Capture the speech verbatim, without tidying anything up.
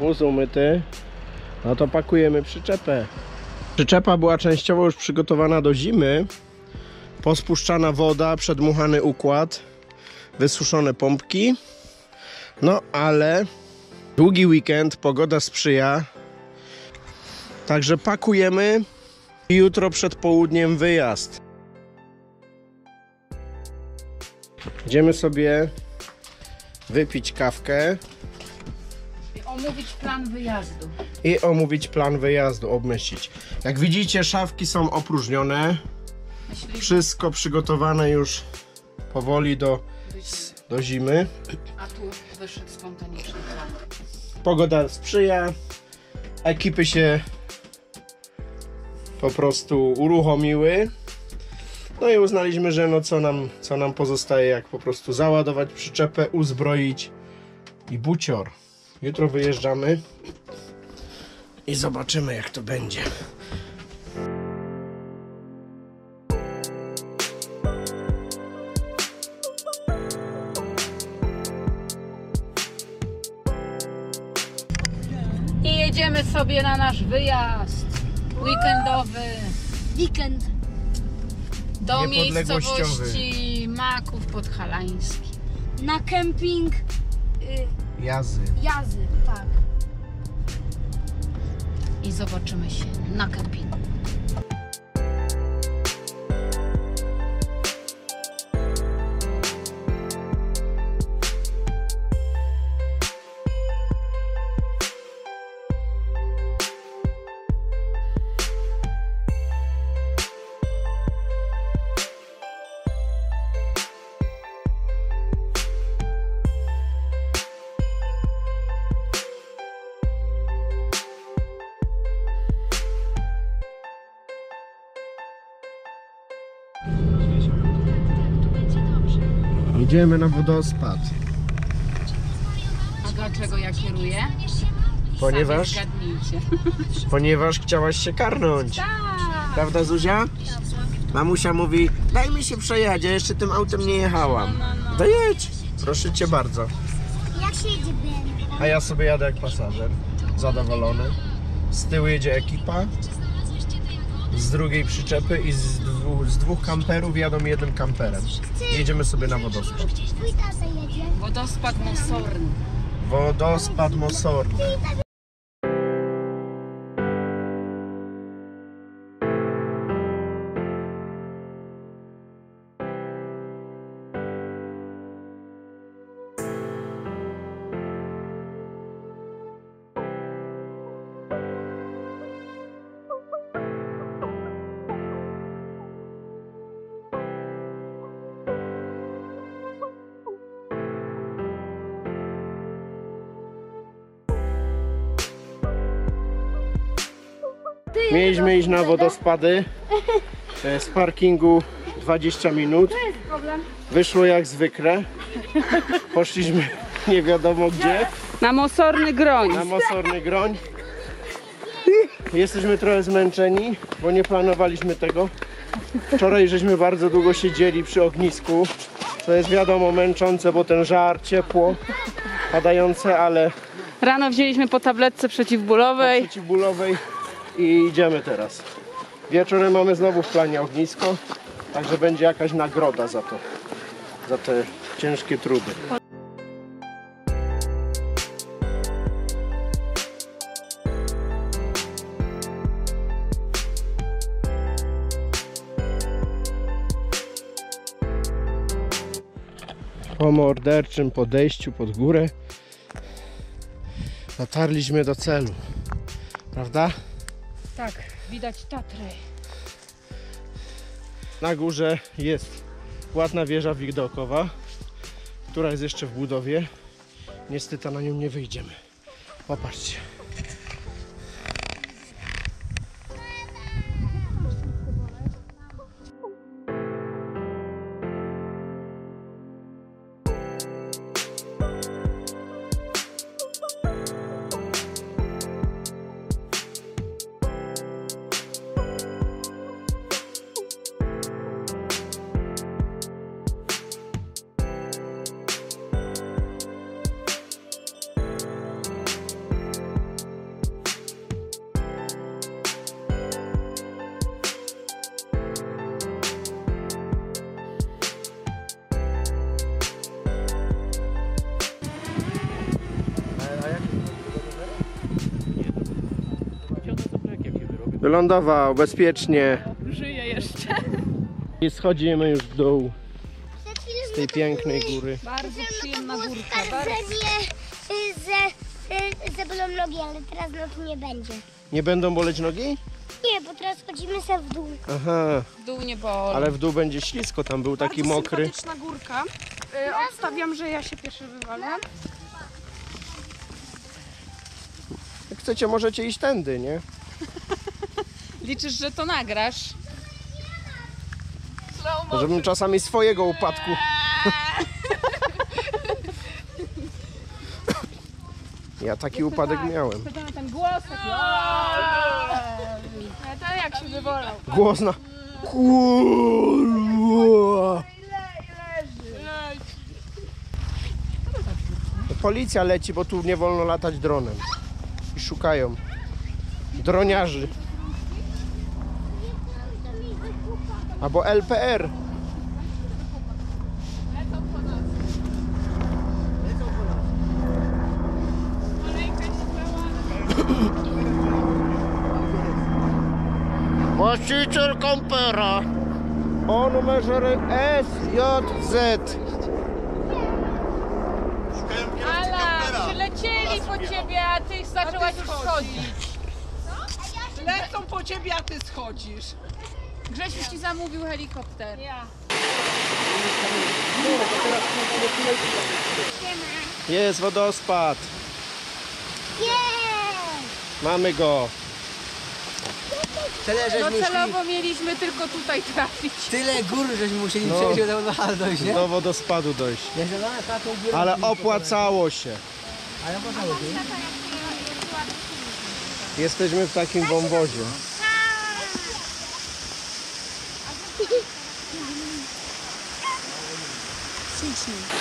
wóz umyty, no to pakujemy przyczepę. Przyczepa była częściowo już przygotowana do zimy. Pospuszczana woda, przedmuchany układ, wysuszone pompki. No ale długi weekend, pogoda sprzyja. Także pakujemy i jutro przed południem wyjazd. Idziemy sobie wypić kawkę. I omówić plan wyjazdu. I omówić plan wyjazdu, obmyślić. Jak widzicie, szafki są opróżnione. Myśliwe. Wszystko przygotowane już powoli do, do zimy. A tu wyszedł spontaniczny plan. Pogoda sprzyja. Ekipy się po prostu uruchomiły. No i uznaliśmy, że no co nam, co nam pozostaje, jak po prostu załadować przyczepę, uzbroić i bucior. Jutro wyjeżdżamy i zobaczymy, jak to będzie. I jedziemy sobie na nasz wyjazd weekendowy. Weekend. Do miejscowości Maków Podhalański. Na kemping y... Jazy. Jazy, tak. I zobaczymy się na kempingu. Idziemy na wodospad. A dlaczego ja kieruję? Ponieważ, ponieważ chciałaś się karnąć. Tak. Prawda, Zuzia? Mamusia mówi, daj mi się przejechać, ja jeszcze tym autem nie jechałam. To jedź, proszę cię bardzo. A ja sobie jadę jak pasażer, zadowolony. Z tyłu jedzie ekipa, z drugiej przyczepy i z dwóch, z dwóch kamperów jadą jednym kamperem. Jedziemy sobie na wodospad. Wodospad Mosorny. Wodospad Mosorny. Mieliśmy iść na wodospady, z parkingu dwadzieścia minut, wyszło jak zwykle, poszliśmy nie wiadomo gdzie. Na Mosorny Groń. Na Mosorny Groń. Jesteśmy trochę zmęczeni, bo nie planowaliśmy tego. Wczoraj żeśmy bardzo długo siedzieli przy ognisku, co jest wiadomo męczące, bo ten żar, ciepło, padające, ale... Rano wzięliśmy po tabletce przeciwbólowej. Po przeciwbólowej. I idziemy teraz. Wieczorem mamy znowu w planie ognisko, także będzie jakaś nagroda za to, za te ciężkie trudy. Po morderczym podejściu pod górę dotarliśmy do celu, prawda? Tak, widać Tatry. Na górze jest ładna wieża widokowa, która jest jeszcze w budowie. Niestety na nią nie wyjdziemy. Popatrzcie. Wylądował bezpiecznie. Żyje jeszcze. I schodzimy już w dół z tej pięknej góry. Bardzo przyjemna górka. Zabolą nogi, ale teraz nogi nie będzie. Nie będą boleć nogi? Nie, bo teraz chodzimy sobie w dół. Aha. W dół nie boli. Ale w dół będzie ślisko, tam był taki bardzo mokry. Bardzo sympatyczna górka. Yy, obstawiam, że ja się pierwszy wywalę. Jak chcecie, możecie iść tędy, nie? Liczysz, że to nagrasz? Żebym czasami swojego upadku. Ja taki upadek miałem. Ten głos taki. Jak się wywolał. Głos na... Policja leci, bo tu nie wolno latać dronem. I szukają droniarzy. Albo L P R. Właściciel kampera o numerze S J Z. Ala, przylecieli po ciebie, a ty zaczęłaś już schodzić. Lecą po ciebie, a ty schodzisz. Grzesiu ci zamówił helikopter. Ja. Jest wodospad. Yeah. Mamy go. Docelowo mieliśmy tylko tutaj trafić. Tyle gór, żeśmy musieli no, przejść do dojść, nie? Do wodospadu dojść. Ale opłacało się. Ale opłacało się. Jesteśmy w takim wąwozie. Thank you.